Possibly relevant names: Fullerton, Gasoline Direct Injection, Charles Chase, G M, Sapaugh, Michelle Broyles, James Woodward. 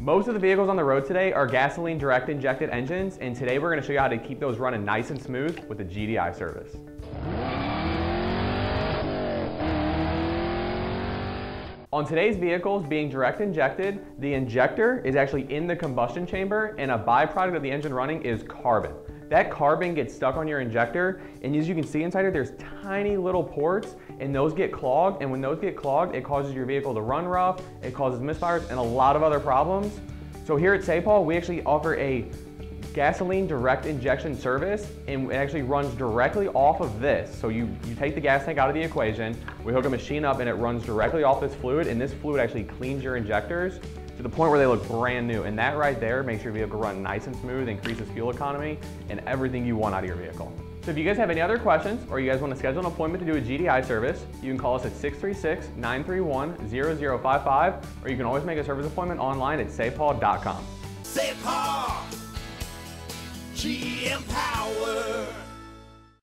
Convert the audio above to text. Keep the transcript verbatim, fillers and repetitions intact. Most of the vehicles on the road today are gasoline direct injected engines, and today we're going to show you how to keep those running nice and smooth with the G D I service. On today's vehicles being direct injected, the injector is actually in the combustion chamber, and a byproduct of the engine running is carbon. That carbon gets stuck on your injector, and as you can see inside here, there's tiny little ports, and those get clogged, and when those get clogged, it causes your vehicle to run rough, it causes misfires, and a lot of other problems. So here at Sapaugh, we actually offer a gasoline direct injection service, and it actually runs directly off of this. So you, you take the gas tank out of the equation, we hook a machine up, and it runs directly off this fluid, and this fluid actually cleans your injectors to the point where they look brand new, and that right there makes your vehicle run nice and smooth, increases fuel economy, and everything you want out of your vehicle. So if you guys have any other questions, or you guys want to schedule an appointment to do a G D I service, you can call us at six three six, nine three one, zero zero five five, or you can always make a service appointment online at sapaugh dot com. Sapaugh G M Power.